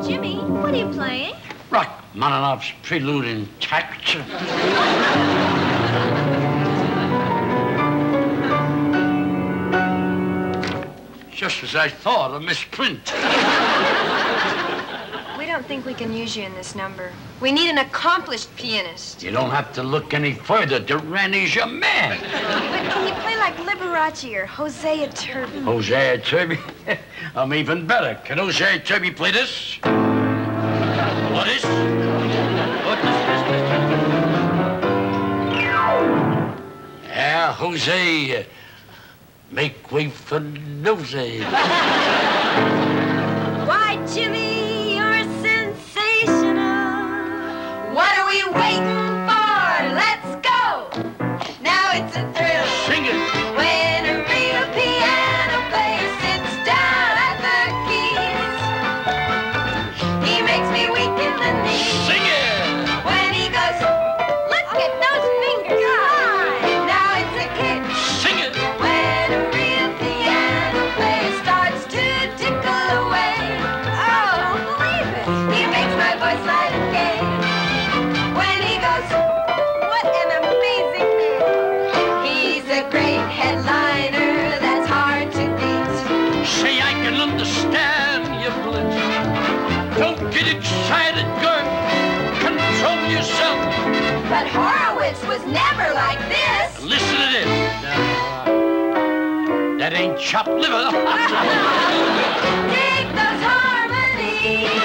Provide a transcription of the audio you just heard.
Jimmy, what are you playing? Rock Manonov's Prelude in Tact. Just as I thought, a misprint. We don't think we can use you in this number. We need an accomplished pianist. You don't have to look any further. Durrani's your man. But can you play like Liberace or José Iturbi? José Iturbi? I'm even better. Can José Iturbi play this? What is? What is this? Yeah, José. Make way for Nosey. Why, Jimmy, you're sensational. What are we waiting for? Let's go. Now it's a thrill. Sing it. When a real piano player sits down at the keys, he makes me weak in the knees. Sing it. When he goes, look at those fingers. God. Now it's a kick. Sing it. But Horowitz was never like this. Listen to this. That ain't chopped liver. Take those harmonies.